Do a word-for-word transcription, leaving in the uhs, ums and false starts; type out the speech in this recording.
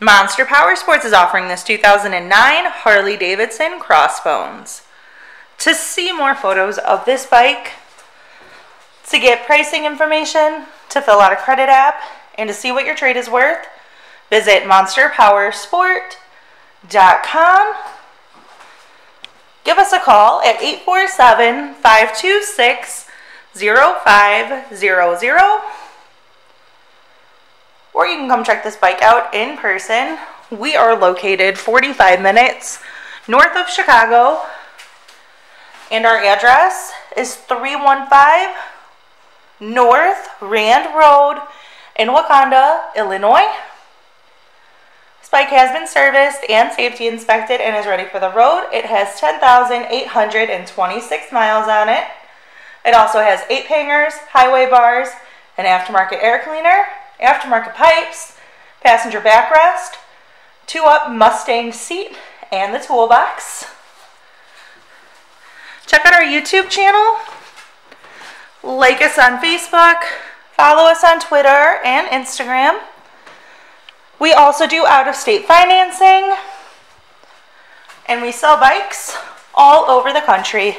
Monster Power Sports is offering this two thousand nine Harley-Davidson Crossbones. To see more photos of this bike, to get pricing information, to fill out a credit app, and to see what your trade is worth, visit Monster Power Sport dot com. Give us a call at eight four seven, five two six, zero five zero zero. Or you can come check this bike out in person. We are located forty-five minutes north of Chicago, and our address is three one five North Rand Road in Wauconda, Illinois. This bike has been serviced and safety inspected and is ready for the road. It has ten thousand eight hundred twenty-six miles on it. It also has eight hangers, highway bars, an aftermarket air cleaner, aftermarket pipes, passenger backrest, two-up Mustang seat, and the toolbox. Check out our YouTube channel, like us on Facebook, follow us on Twitter and Instagram. We also do out-of-state financing, and we sell bikes all over the country.